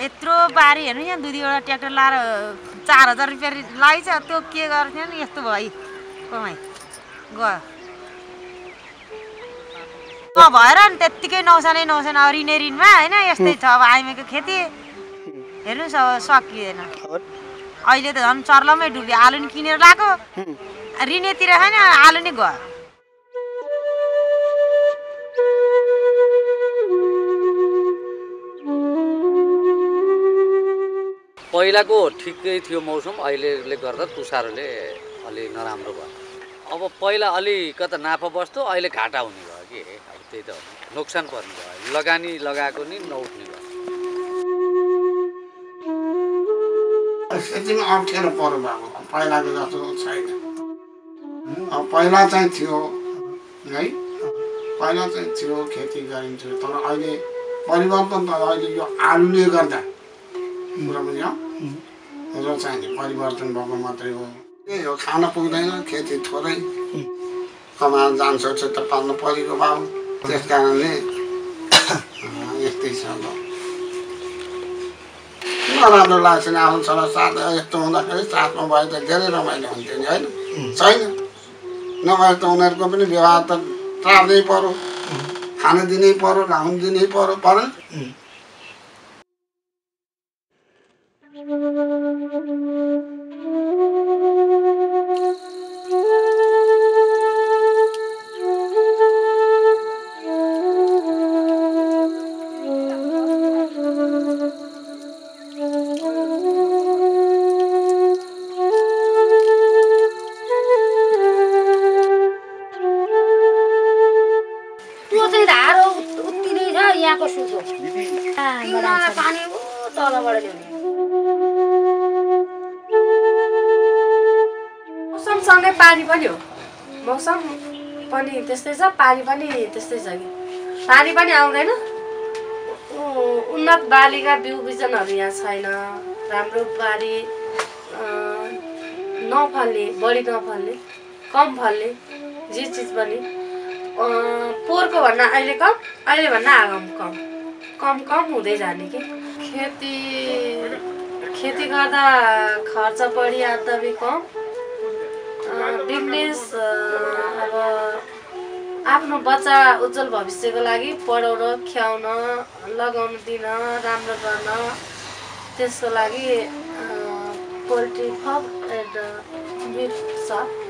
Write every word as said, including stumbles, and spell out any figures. यत्रो बारी हेर्नु यहाँ दुई दुईवटा ट्र्याक्टर लाएर चार हजार रुपियाँ लाग्छ त्यो के गर्थ्यो नि यस्तो भयो कमाइ गयो नभएर नि त्यत्तिकै नौसानै नौसाना रिने रिनमा हैन यस्तै छ अब आइमेको खेती हेर्नुस् अब सकिएन अहिले त झन् चर्लमै डुब्यो आलु नि किनेर लाको रिनेतिर हैन आलु नि गयो पहिलाको ठिकै थियो मौसम अहिलेले गर्दा तुसारोले अलि नराम्रो भयो अब पहिला अलिकता नाफा बस्थ्यो अहिले घाटा हुने भयो कि त्यही त नोक्सान पर्ने भयो लगानी लगाएको नि नउठ्ने भयो खेतीमा अप्ठ्यारो पर्यो बाबु पहिलाको जस्तो छैन अब पहिला चाहिँ थियो है पहिला चाहिँ थियो खेती गरिन्थ्यो तर अहिले परिवर्तन त अहिले यो आलुले गर्दा र चाहिँ परिवर्तन भएको मात्रै हो त्यही हो खान पुग्दैन खेती थोरै कमान जान्छ त पाल्नु परेको बाबु त्यस कारणले यस्तै छ ल नराम्रो लाग्छ नि आफूसँग साथ यस्तो हुँदाखेरि साथमा भए त धेरै रमाइलो हुन्थ्यो नि होइन छैन नभए त उनीहरूको पनि व्यवहार त टार्नै पर्यो खान दिनै पर्यो लाउन दिनै पर्यो पर्यो सँगै पानी पनि हो मौसम पनि त्यस्तै छ पानी पनि त्यस्तै छ कि पानी पनि आउँदैन उन्नत बालीका बिउ बिजनहरू यहाँ छैन राम्रो बाली नफल्ने बढी नफल्ने कम फल्ने जे चिज पनि पोहोरको भन्दा अहिले कम अहिले भन्दा आगम कम कम कम हुँदै जाने कि खेती खेती गर्दा खर्च बढी आदमी कम बिजनेस अब आफ्नो बच्चा उज्जवल भविष्यको लागि पढाउन ख्याउन लगाउन दिन राम्रो गर्न त्यसको लागि पोल्ट्री फार्म एन्ड मिट छ